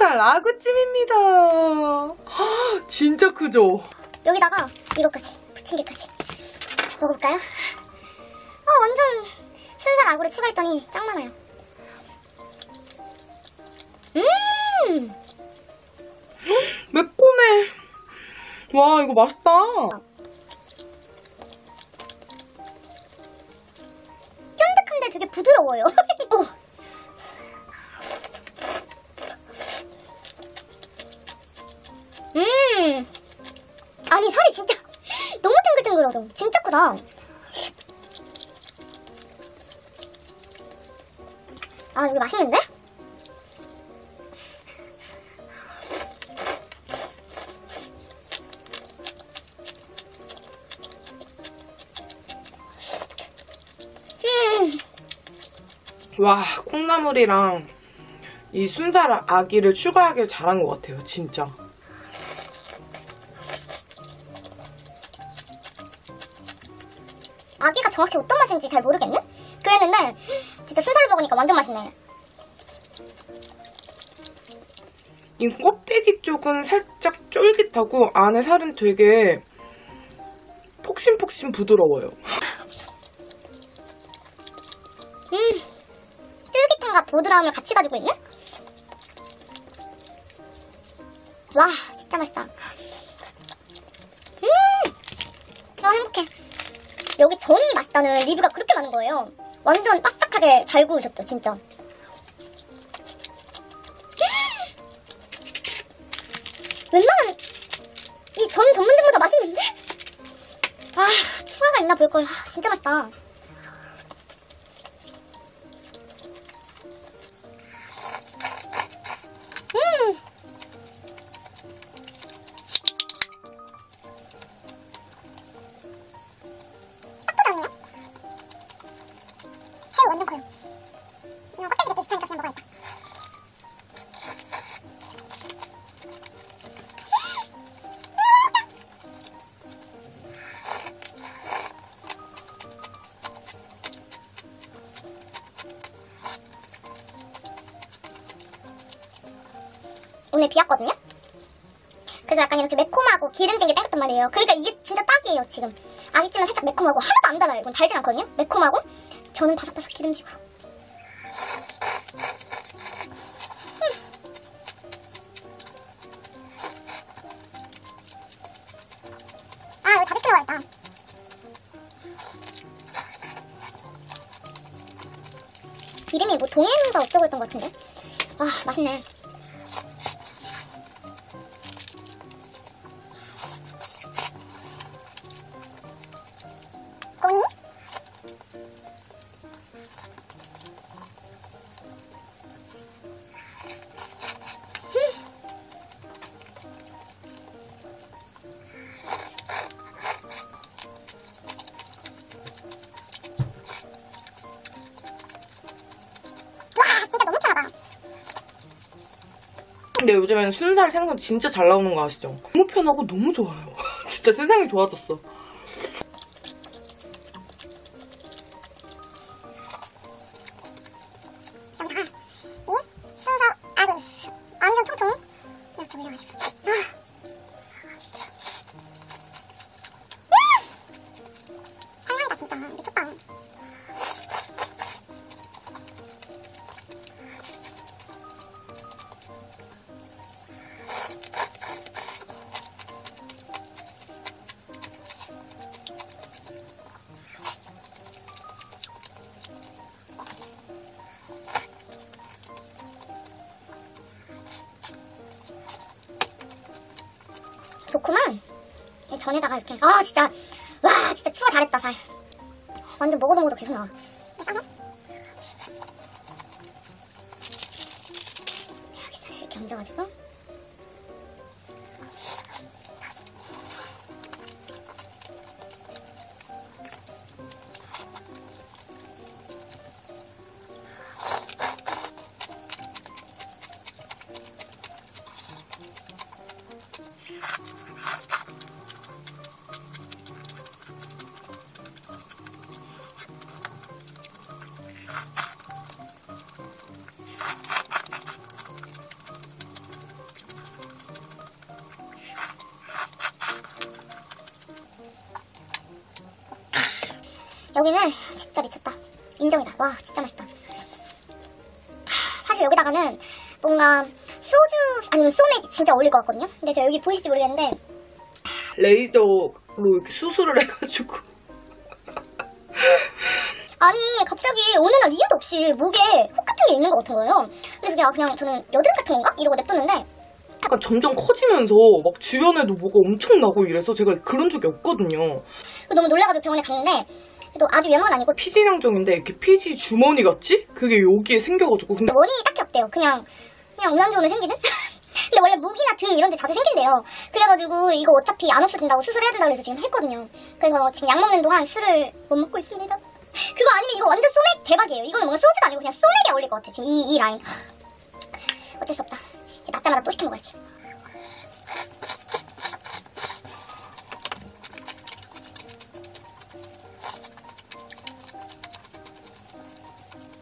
닭가슴살 아구찜입니다. 진짜 크죠? 여기다가 이것까지 부침개까지 먹어볼까요? 완전 순살 아구를 추가했더니 짱 많아요. 매콤해. 와, 이거 맛있다. 쫀득한데 되게 부드러워요. 아니, 살이 진짜 너무 탱글탱글하죠. 진짜 크다. 아, 이거 맛있는데? 와, 콩나물이랑 이 순살 아귀를 추가하길 잘한 것 같아요, 진짜. 아귀가 정확히 어떤 맛인지 잘 모르겠네? 그랬는데 진짜 순살을 먹으니까 완전 맛있네. 이 껍데기 쪽은 살짝 쫄깃하고 안에 살은 되게 폭신폭신 부드러워요. 쫄깃함과 보드라움을 같이 가지고 있네? 와, 진짜 맛있다. 아, 행복해. 여기 전이 맛있다는 리뷰가 그렇게 많은 거예요. 완전 빡빡하게 잘 구우셨죠, 진짜. 웬만한 이 전 전문점보다 맛있는데? 아, 추가가 있나 볼걸. 아, 진짜 맛있다. 오늘 비 왔거든요? 그래서 약간 이렇게 매콤하고 기름진 게 땡겼단 말이에요. 그러니까 이게 진짜 딱이에요, 지금. 아기찜은 살짝 매콤하고, 하나도 안 달아요. 이건 달진 않거든요? 매콤하고, 저는 바삭바삭 기름지고. 아, 이거 자주 시켜 먹어야겠다. 이름이 뭐 동해인가 어쩌고 했던 것 같은데? 와, 맛있네. 근데 요즘에는 순살 생선 진짜 잘 나오는 거 아시죠? 너무 편하고 너무 좋아요. 진짜 세상이 좋아졌어. 여기다가 이 순살 아구 완전 통통 이렇게 올려가지고 향이다. 진짜 미쳤다. 좋구만. 전에다가 이렇게. 아, 진짜. 와, 진짜 추가 잘했다, 살. 완전 먹어도 먹어도 계속 나와. 짜서 이렇게 얹어가지고. 진짜 미쳤다. 인정이다. 와 진짜 맛있다. 사실 여기다가는 뭔가 소주 아니면 소맥이 진짜 어울릴 것 같거든요. 근데 제가 여기 보이실지 모르겠는데 레이저로 이렇게 수술을 해가지고 아니 갑자기 어느 날 이유도 없이 목에 혹 같은 게 있는 것 같은 거예요. 근데 그게 그냥 저는 여드름 같은 건가? 이러고 냅뒀는데 약간 점점 커지면서 막 주변에도 뭐가 엄청 나고 이래서 제가 그런 적이 없거든요. 너무 놀라가지고 병원에 갔는데 또 아주 외모는 아니고 피지낭종인데 이렇게 피지 주머니 같지? 그게 여기에 생겨가지고 근데 원인이 딱히 없대요. 그냥 우연적으로 생기는? 근데 원래 목이나 등 이런 데 자주 생긴대요. 그래가지고 이거 어차피 안 없어진다고 수술해야 된다고 해서 지금 했거든요. 그래서 지금 약 먹는 동안 술을 못 먹고 있습니다. 그거 아니면 이거 완전 소맥 대박이에요. 이거는 뭔가 소주도 아니고 그냥 소맥에 어울릴 것 같아. 지금 이 라인 어쩔 수 없다. 이제 낮잠마다 또 시켜 먹어야지.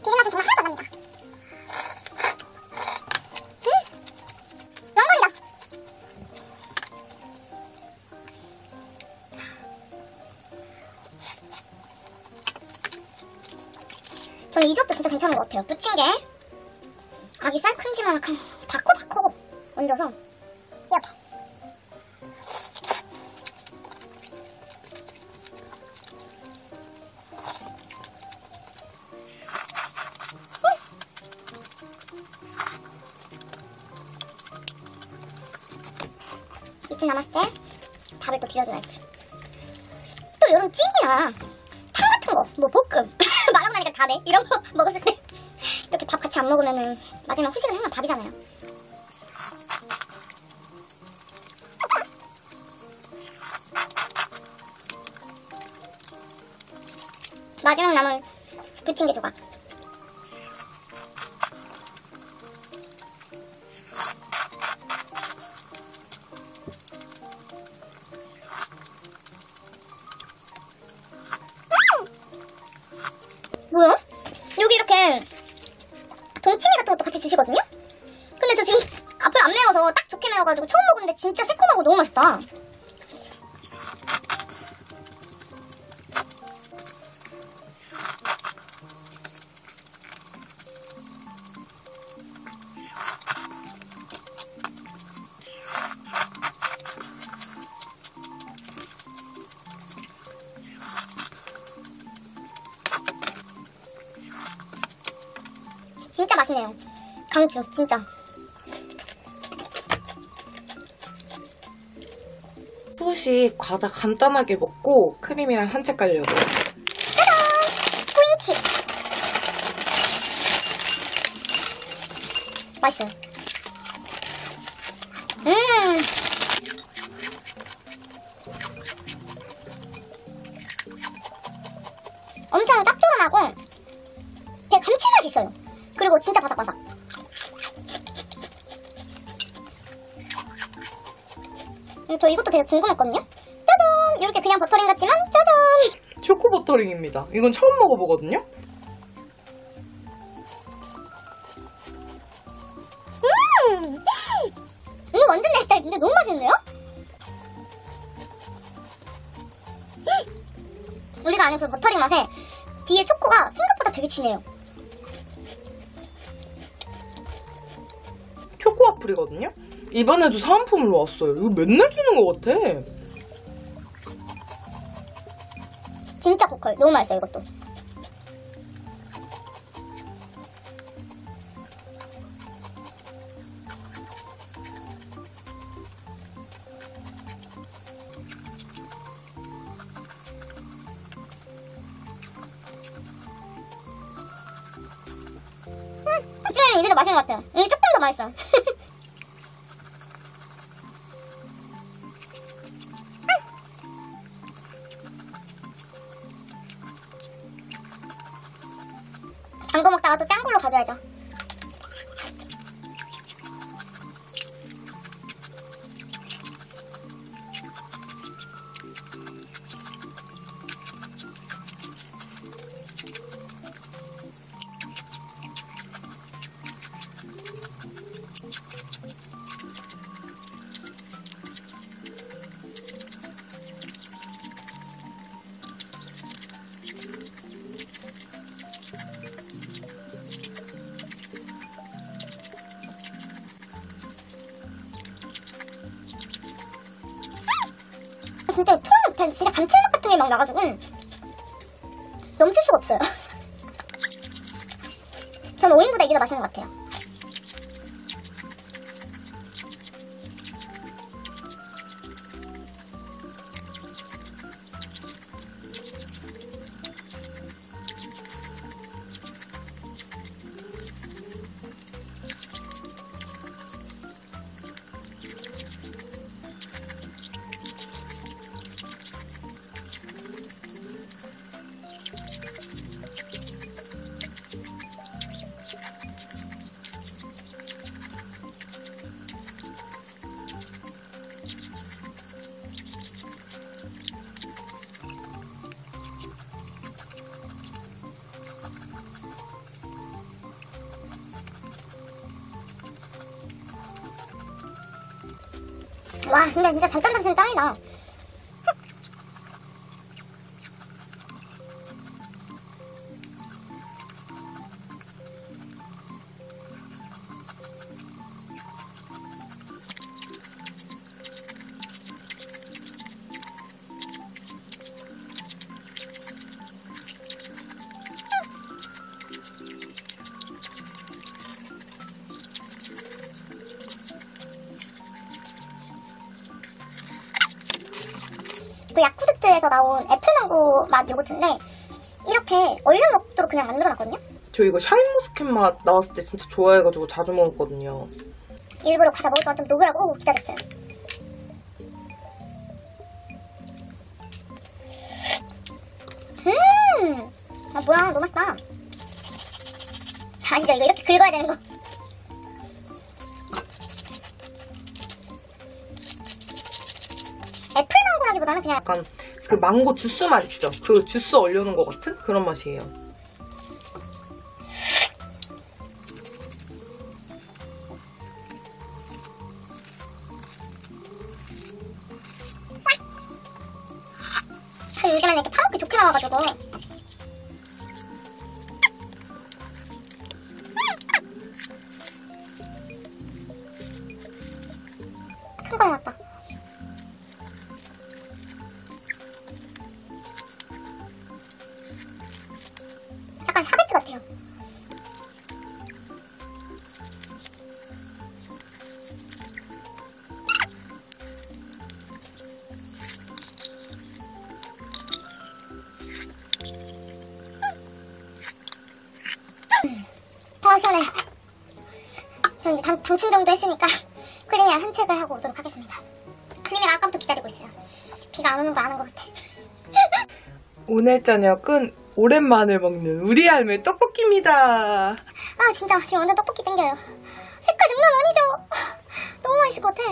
튀김 맛은 정말 하나도 안 납니다. 영광이다. 저는 이 조합도 진짜 괜찮은 것 같아요. 부침개, 아기살, 크림치마라칸 다코다코 얹어서 이렇게 이쯤 남았을 때 밥을 또 비벼줘야지. 또 이런 찌개나 탕 같은 거, 뭐 볶음 말하고 나니까 다네. 이런 거 먹었을 때 이렇게 밥 같이 안 먹으면은 마지막 후식은 항상 밥이잖아요. 마지막 남은 부침개 조각. 뭐야? 여기 이렇게 동치미 같은 것도 같이 주시거든요? 근데 저 지금 앞을 안 매워서 딱 좋게 매워가지고 처음 먹었는데 진짜 새콤하고 너무 맛있다. 진짜 맛있네요. 강추 진짜. 후식 과자 간단하게 먹고 크림이랑 산책 가려고. 짜잔! 뿌잉칩! 맛있어요. 엄청 짭조름하고 되게 감칠맛이 있어요. 그리고 진짜 바삭바삭. 저 이것도 되게 궁금했거든요. 짜잔! 이렇게 그냥 버터링 같지만 짜잔! 초코 버터링입니다. 이건 처음 먹어보거든요. 이거 완전 내 스타일인데 너무 맛있는데요? 우리가 아는 그 버터링 맛에 뒤에 초코가 생각보다 되게 진해요. 초코와플이거든요? 이번에도 사은품으로 왔어요. 이거 맨날 주는 것 같아. 진짜 고칼. 너무 맛있어요, 이것도. 찌라는 이게 더 맛있는 것 같아요. 이게 조금 더 맛있어요. 단 거 먹다가 또 짠 걸로 가져야죠. 진짜 표현을 진짜 감칠맛 같은 게 막 나가지고 넘칠 수가 없어요. 저는 5인보다 이게 더 맛있는 것 같아요. 와 근데 진짜 잠깐잠깐 짱이다. 그 야쿠르트에서 나온 애플망고 맛 요거트인데 이렇게 얼려 먹도록 그냥 만들어놨거든요. 저 이거 샤인머스켓 맛 나왔을 때 진짜 좋아해가지고 자주 먹었거든요. 일부러 과자 먹을 동안 좀 녹으라고 기다렸어요. 아 뭐야 너무 맛있다. 아시죠 이거 이렇게 긁어야 되는 거. 애플망고라기보다는 그냥 약간 그 망고 주스 맛 있죠? 그 주스 얼려놓은 것 같은? 그런 맛이에요. 요즘에는 이렇게 파랗게 좋게 나와가지고 큰 거 나왔다. 샤베트 같아요. 아 시원해. 저 이제 당충 정도 했으니까 크림이랑 산책을 하고 오도록 하겠습니다. 크림이랑 아까부터 기다리고 있어요. 비가 안 오는 거 아는 것 같아. 오늘 저녁은 오랜만에 먹는 우리 할매 떡볶이입니다. 아 진짜 지금 완전 떡볶이 땡겨요. 색깔 장난 아니죠? 너무 맛있을 것 같아.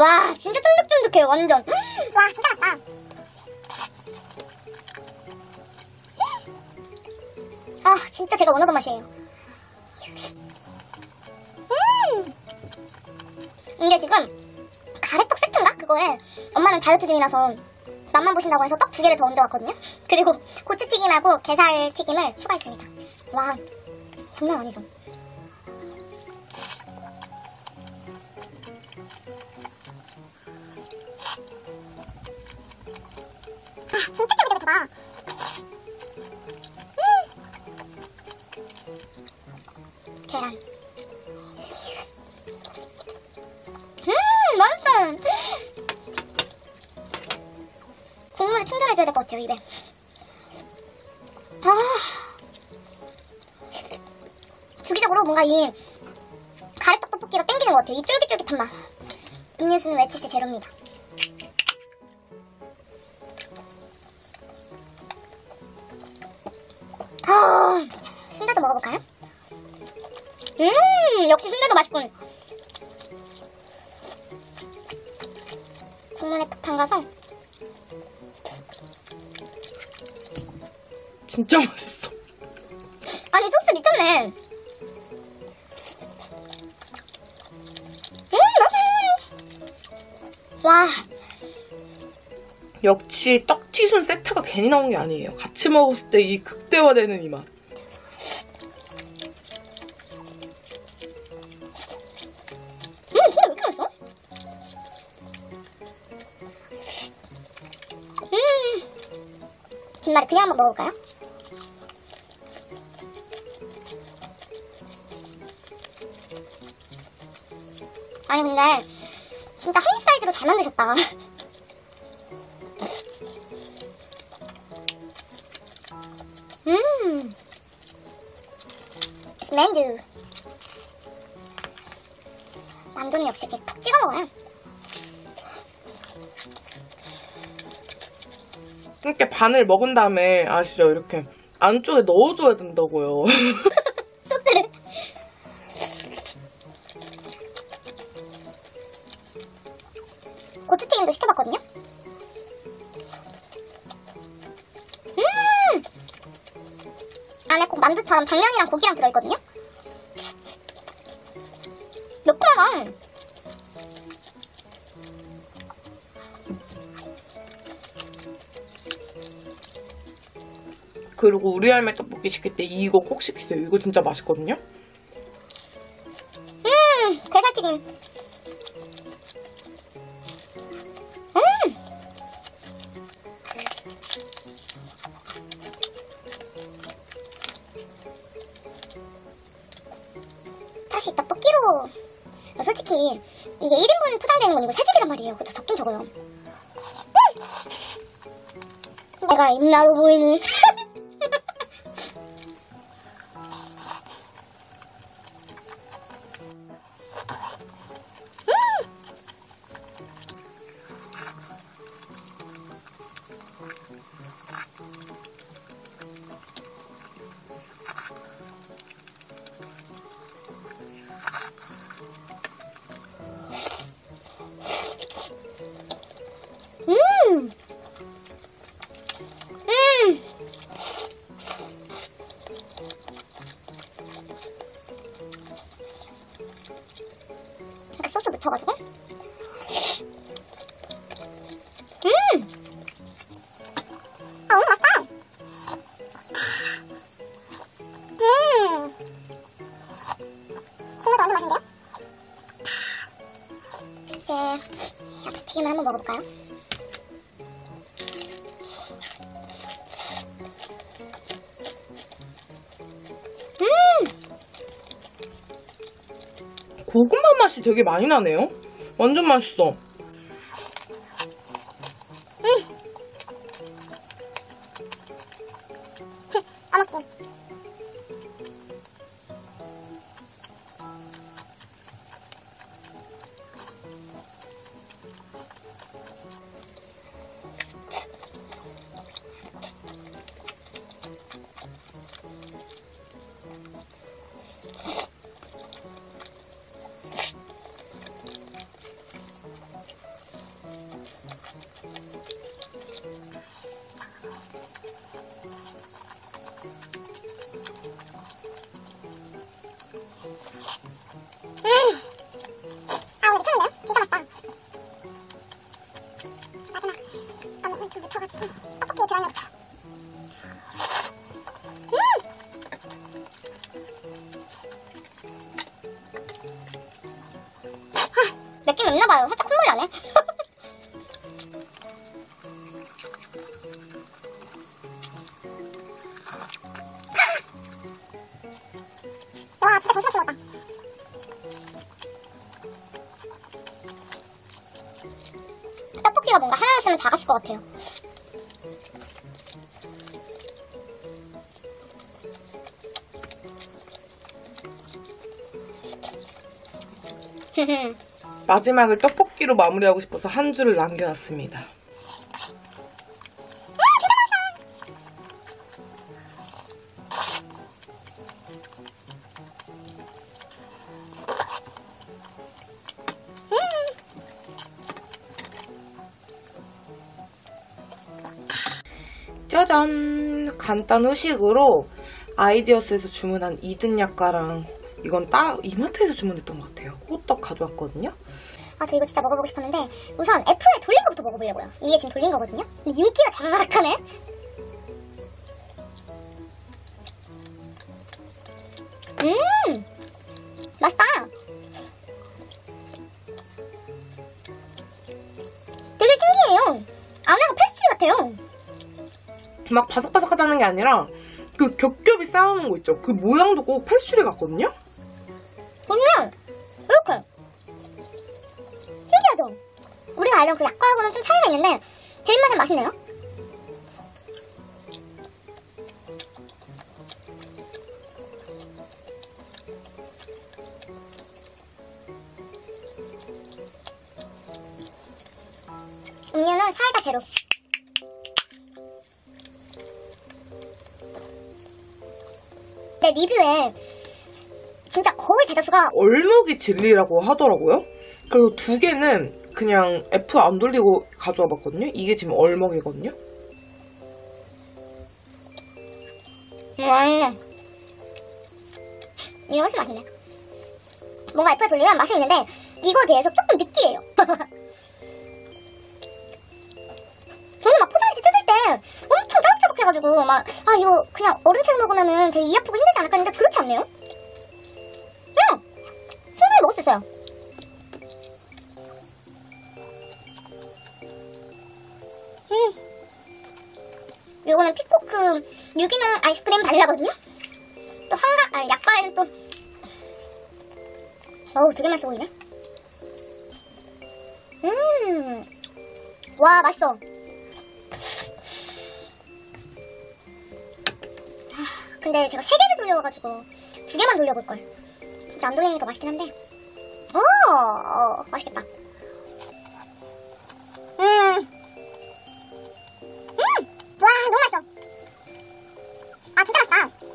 와 진짜 쫀득쫀득해요 완전. 와 진짜 맛있다. 아 진짜 제가 원하던 맛이에요. 근데 지금 가래떡 세트인가? 그거에 엄마는 다이어트 중이라서 맛만 보신다고 해서 떡 2개를 더 얹어왔거든요? 그리고 고추튀김하고 게살튀김을 추가했습니다. 와 장난 아니죠? 아 진짜 기대가 되다. 계란 국물을 충전해줘야 될 것 같아요 입에. 아 주기적으로 뭔가 이 가래떡 떡볶이가 땡기는 것 같아요. 이 쫄깃쫄깃한 맛. 음료수는 웰치스 제로입니다. 아 순대도 먹어볼까요? 역시 순대도 맛있군. 국물에 푹 담가서 진짜 맛있어. 아니 소스 미쳤네. 와 역시 떡튀순 세트가 괜히 나온 게 아니에요. 같이 먹었을 때 이 극대화되는 이 맛. 김말이 그냥 한번 먹을까요? 아니 근데 진짜 한입 사이즈로 잘 만드셨다. 스맨드 남돈이 역시 이렇게 톡 찍어 먹어요. 이렇게 반을 먹은 다음에 아시죠? 이렇게 안쪽에 넣어줘야 된다고요. 소스를. 고추튀김도 시켜봤거든요? 안에 꼭 만두처럼 당면이랑 고기랑 들어있거든요? 매콤한 그리고 우리 할매 떡볶이 시킬 때 이거 꼭 시키세요. 이거 진짜 맛있거든요? 게살튀김. 다시 떡볶이로. 솔직히 이게 1인분 포장되는 건 이거 세 줄이란 말이에요. 그것도 적긴 적어요. 내가 입나로 보이니? 소스 묻혀가지고 어우 맛있다. 생각도 없는 맛인데요? 이제 야채튀김을 한번 먹어볼까요? 고구마 맛이 되게 많이 나네요. 완전 맛있어. 아무튼 떡볶이에 들어가는 거죠. 느낌이 없나봐요. 살짝 콧물이 나네. 와 진짜 정신없이 먹었다. 떡볶이가 뭔가 하나였으면 작았을 것 같아요. 마지막을 떡볶이로 마무리하고 싶어서 한 줄을 남겨놨습니다. 짜잔! 간단 후식으로 아이디어스에서 주문한 이든 약과랑 이건 따 이마트에서 주문했던 것 같아요. 호떡 가져왔거든요. 아, 저 이거 진짜 먹어보고 싶었는데 우선 F에 돌린 거부터 먹어보려고요. 이게 지금 돌린 거거든요. 근데 윤기가 자작하네. 맛있다. 되게 신기해요. 안에가 패스트리 같아요. 막 바삭바삭하다는 게 아니라 그 겹겹이 쌓아놓은 거 있죠? 그 모양도 꼭 패스츄리 같거든요? 그냥 이렇게 신기하죠? 우리가 알던 그 약과하고는 좀 차이가 있는데 제 입맛엔 맛있네요? 음료는 사이다 제로. 내 리뷰에 진짜 거의 대다수가 얼먹이 진리라고 하더라고요. 그래서 두 개는 그냥 F 안 돌리고 가져와 봤거든요. 이게 지금 얼먹이거든요. 이거 훨씬 맛있네. 뭔가 F에 돌리면 맛이 있는데 이거에 비해서 조금 느끼해요. 저는 막 포장지 뜯을 때 엄청 짜박짜박 해가지고 막 아 이거 그냥 얼음채로 먹으면은 되게 이 아프고 힘들지 않을까 했는데 그렇지 않네요? 그냥 충분히 먹을 수 있어요. 요거는 피코크 유기농 아이스크림 바닐라거든요? 또 환각, 아 약과에는 또 어우 되게 맛있어 보이네. 와 맛있어. 근데 제가 3개를 돌려와가지고 2개만 돌려볼걸. 진짜 안 돌리니까 맛있긴 한데 오 맛있겠다. 와 너무 맛있어. 아 진짜 맛있다.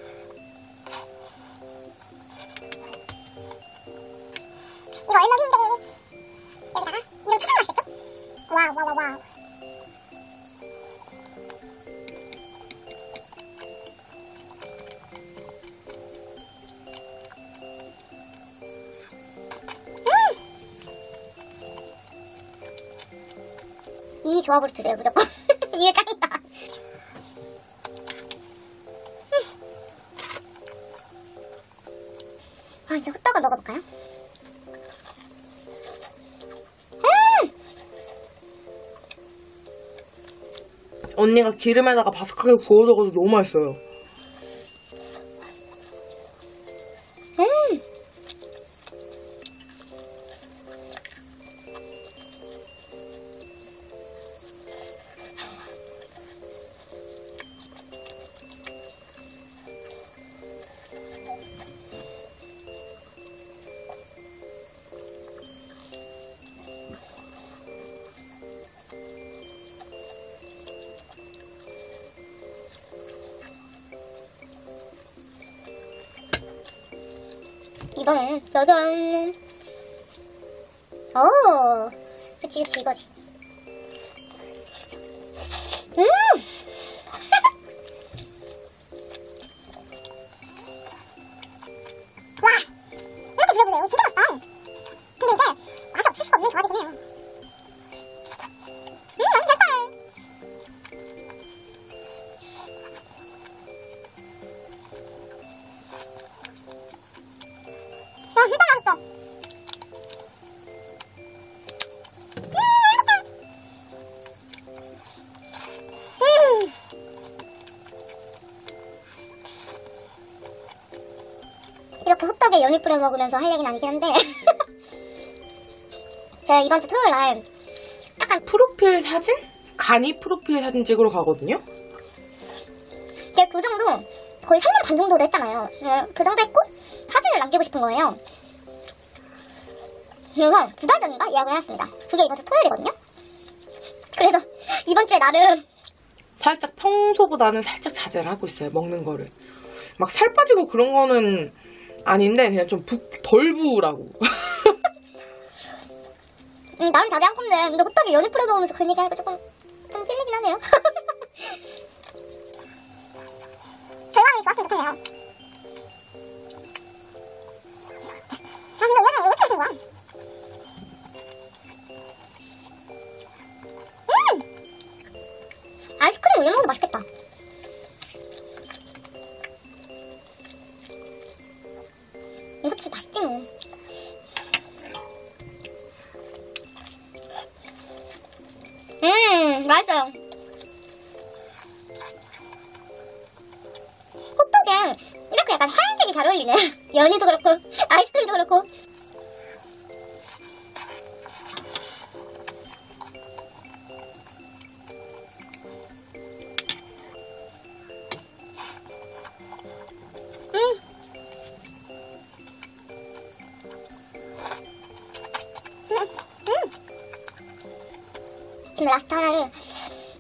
이거 얼먹인데 여기다가 이런 차가운 맛이겠죠? 와우 와우 와우. 이 조합으로 드세요 무조건. 이게 짱이다. 아 이제 호떡을 먹어볼까요? 언니가 기름에다가 바삭하게 구워줘서 너무 맛있어요. 이거는 짜잔. 오 그치 그치 이거지. 와 이렇게 드셔보세요. 진짜 맛있다. 근데 이게 맛이 없을 수가 없는 조합이긴 해요. 이렇게 호떡에 연유 뿌려 먹으면서 할 얘기는 아니긴 한데 제가 이번 주 토요일 날 약간 프로필 사진? 간이 프로필 사진 찍으러 가거든요? 제가 그 정도 거의 3년 반 정도로 했잖아요. 그 정도 했고 사진을 남기고 싶은 거예요. 그래서 2달 전인가 예약을 해놨습니다. 그게 이번 주 토요일이거든요? 그래서 이번 주에 나름 살짝 평소보다는 살짝 자제를 하고 있어요. 먹는 거를. 막 살 빠지고 그런 거는 아닌데 그냥 좀 덜 부으라고. 나름 자제한 건데 근데 호떡에 연유 뿌려 먹으면서 그런 얘기하니까 조금 좀 찔리긴 하네요. 결과는 좋았으면 좋겠네요. 아 근데 이거는 왜 타신 거야? 아이스크림 올려 먹어도 맛있겠다. 이것도 맛있지 뭐. 맛있어요. 약간 하얀색이 잘 어울리네. 연이도 그렇고 아이스크림도 그렇고. 지금 라스트 하나를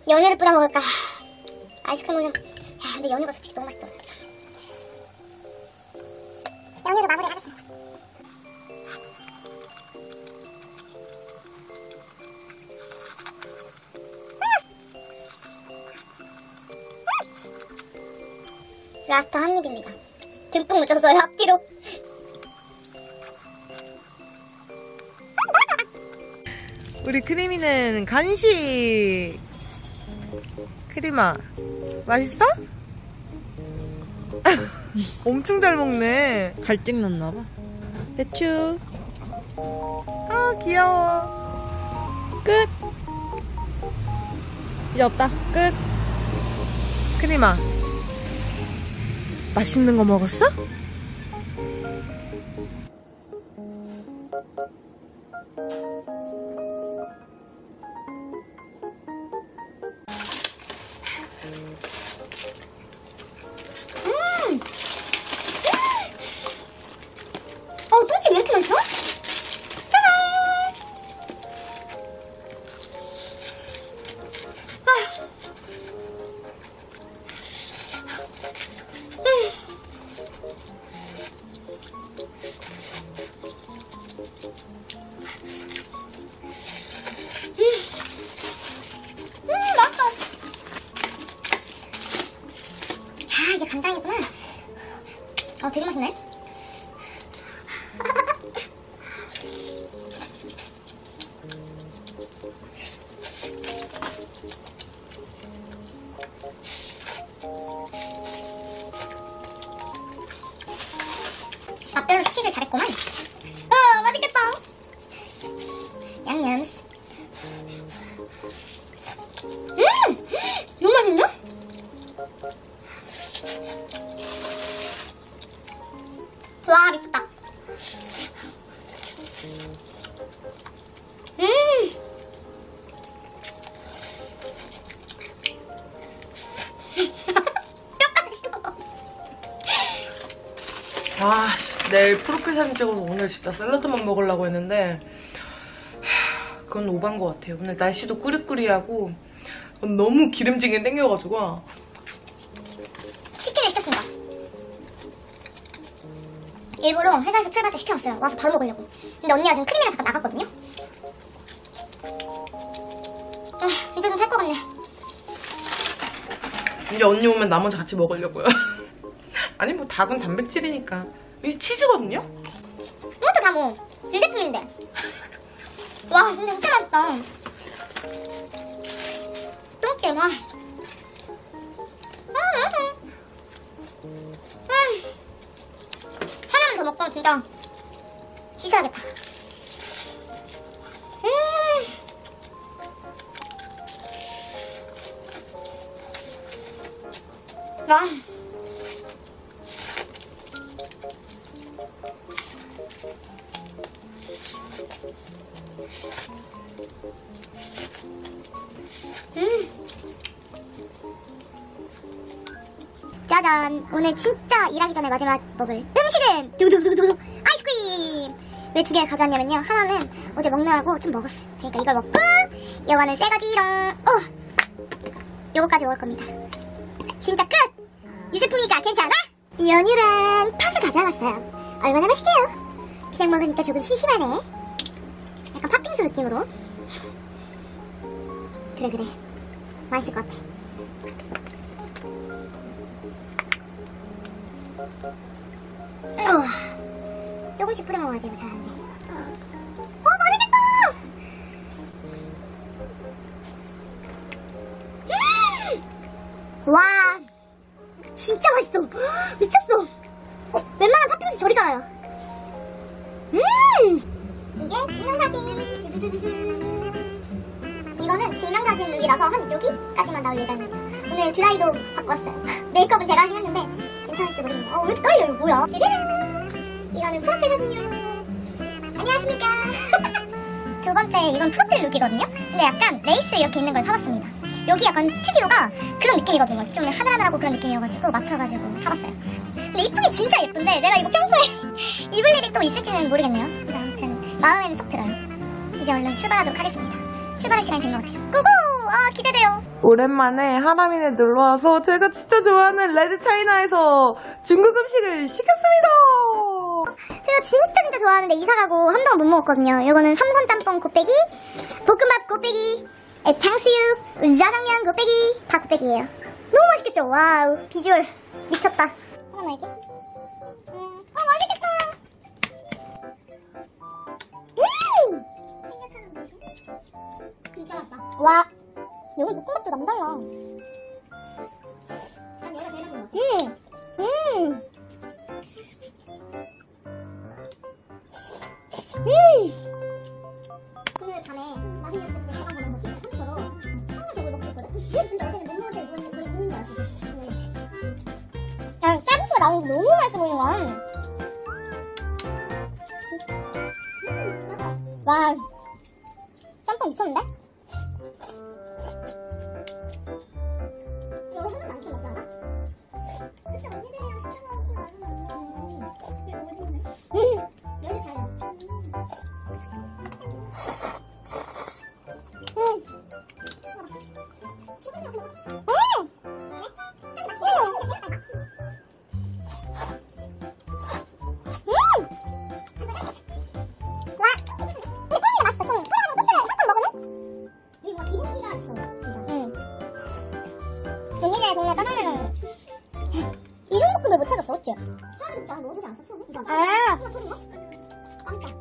연유를 뿌려 먹을까? 아이스크림을 좀. 야, 근데 연유가 솔직히 너무 맛있어. 연유로 마무리하겠습니다. 라스트 한 입입니다. 듬뿍 묻혔어요, 앞뒤로. 우리 크리미는 간식! 크리마, 맛있어? 엄청 잘 먹네. 갈증 났나봐. 배추. 아, 귀여워. 끝! 이제 없다. 끝! 크리마, 맛있는 거 먹었어? 똥찜 왜 이렇게 맛있어? 짜잔! 아. 맛있어. 아, 이게 간장이구나. 아, 되게 맛있네. 밥대로 시키길 잘했구만. 아, 맛있겠다. 양념. 너무 맛있는데? 와, 미쳤다. 아, 내일 프로필 사진 찍어서 오늘 진짜 샐러드만 먹으려고 했는데 그건 오반 것 같아요. 오늘 날씨도 꾸리꾸리하고 너무 기름지게 땡겨가지고. 치킨을 시켰습니다. 일부러 회사에서 출발해서 시켜왔어요. 와서 바로 먹으려고. 근데 언니가 지금 크림이랑 잠깐 나갔거든요? 아, 이제 좀 살 것 같네. 이제 언니 오면 나머지 같이 먹으려고요. 아니, 뭐 닭은 단백질이니까. 이게 치즈거든요? 이것도 다 뭐 유제품인데. 와, 근데 진짜 맛있다. 똥찜. 와. 하나만 더 먹고 진짜 씻어야겠다. 와. 짜잔! 오늘 진짜 일하기 전에 마지막 먹을 음식은 두두두두두 아이스크림! 왜 두 개를 가져왔냐면요, 하나는 어제 먹느라고 좀 먹었어요. 그러니까 이걸 먹고, 요거는 새가지랑 요거까지 먹을 겁니다. 진짜 끝! 유제품이니까 괜찮아? 연유랑 팥을 가져왔어요. 얼마나 맛있게요? 그냥 먹으니까 조금 심심하네. 약간 팥빙수 느낌으로. 그래, 맛있을 것 같아. 조금씩 뿌려 먹어야 돼요. 잘 안 돼. 맛있겠다. 와, 진짜 맛있어. 미쳤어. 웬만한 팥빙수 저리 가요. 이게 진강사진. 이거는 진강사진 룩이라서 한 여기까지만 나올 예정입니다. 오늘 드라이도 바꿨어요. 메이크업은 제가 하긴 했는데 괜찮을지 모르겠네. 왜 이렇게 떨려? 이거 뭐야? 이거는 프로필이거든요. 안녕하십니까. 두 번째, 이건 프로필 룩이거든요. 근데 약간 레이스 이렇게 있는 걸 사봤습니다. 여기 약간 스튜디오가 그런 느낌이거든요. 좀 하늘하늘하고 그런 느낌이어가지고 맞춰가지고 사봤어요. 근데 이쁘긴 진짜 예쁜데 내가 이거 평소에 입을 일이 또 있을지는 모르겠네요. 근데 아무튼 마음에는 쏙 들어요. 이제 얼른 출발하도록 하겠습니다. 출발할 시간이 된 것 같아요. 고고! 아, 기대돼요. 오랜만에 하람이네 놀러와서 제가 진짜 좋아하는 레드차이나에서 중국 음식을 시켰습니다. 제가 진짜 좋아하는데 이사가고 한동안 못 먹었거든요. 이거는 삼선짬뽕 곱빼기, 볶음밥 곱빼기, 탕수육, 짜장면 곱빼기, 다 곱빼기예요. 너무 맛있겠죠? 와우, 비주얼 미쳤다. 하람이에게. 와, 여기 볶음밥도 남달라. 난 얘가 제일 맛있어. 금요일 밤에 맛있는 것들 사간 거면서 진짜 컴퓨터로 항상 저걸 먹고 있거든. 근데 어제는 못 먹은 채로 거의 구는 줄 알았어. 야, 쌈수가 나오는 게 너무 맛있어 보이는 거야. 와, 짬뽕 미쳤는데? 정말 짜장면은 이런 볶음을 못 찾았어. 어째? 사람들이 다 먹어보지 않았어? 처음에? 아! 깜짝. 야, 깜짝이야! 아,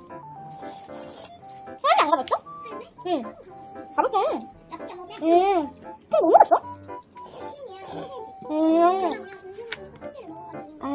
진짜 맛있었어. 안 가봤죠? 응. 가봤어. 응. 그거 뭐 먹었어? 그거야, 그거야. 응.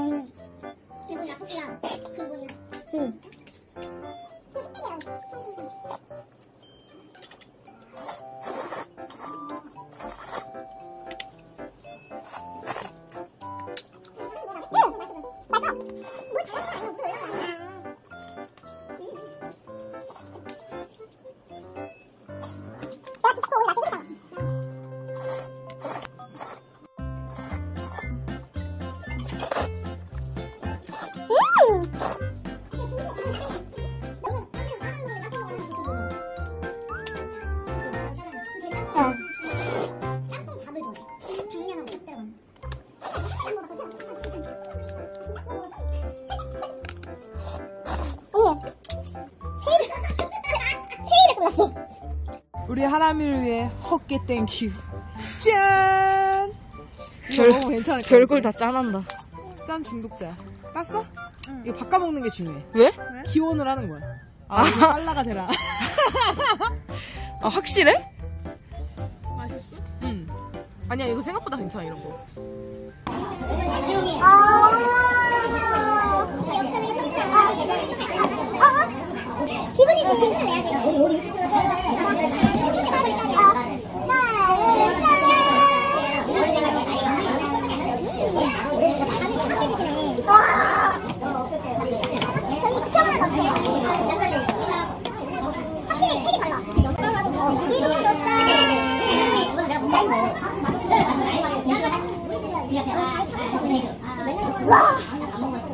우리 하람이를 위해 헛개 땡큐. 짠! 이거 너무 괜찮을 것 같아. 별걸 다 짠한다. 짠 중독자. 깠어? 응. 이거 바꿔먹는 게 중요해. 왜? 기원을 하는 거야. 아, 빨라가 되라. 아, 확실해? 맛있어? 응. 아니야, 이거 생각보다 괜찮아, 이런 거. 기분이 좋네. 와! 어,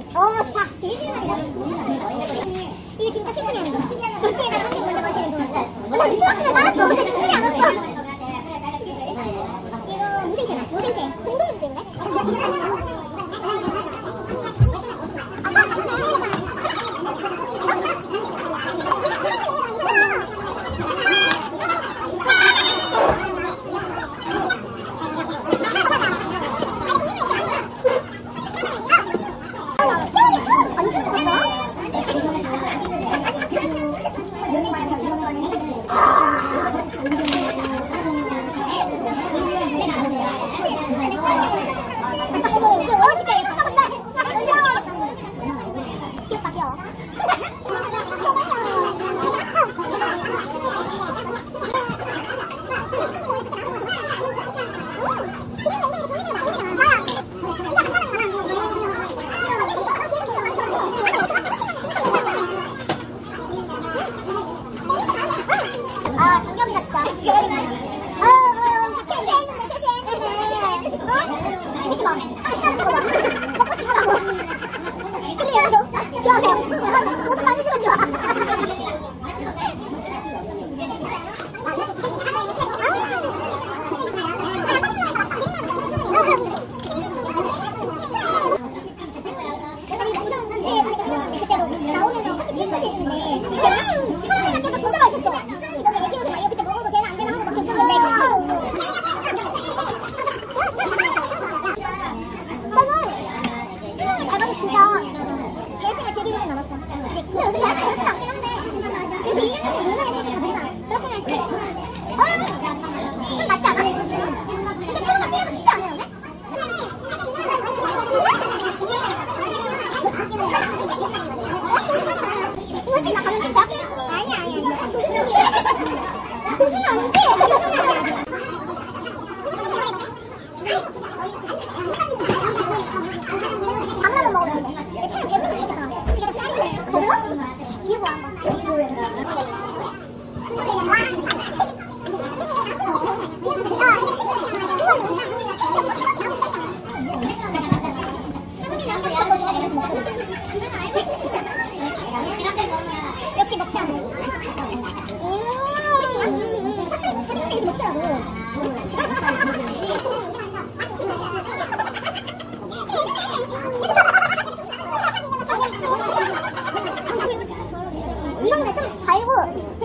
좋다! 되게 신기하다. 이거 진짜 충분히 하는 거야. 김치에다가 한개 먼저 마시는 거. 나 이거밖에 따랐어. 근데 충분히 안 왔어. 이거 무생채나? 무생채. 공동 무생인데? 역시 먹자. 사장님이 먹더라고.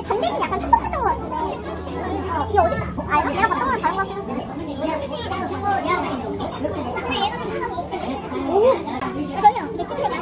감자는 약간 톡톡했던 것 같은데. 이게 어디? 아, 내가 봤던 건 다른 것 같긴 한데. 오, 저기요. 내 친구들 맞아요. 그 집에서 여기 등에 있어요.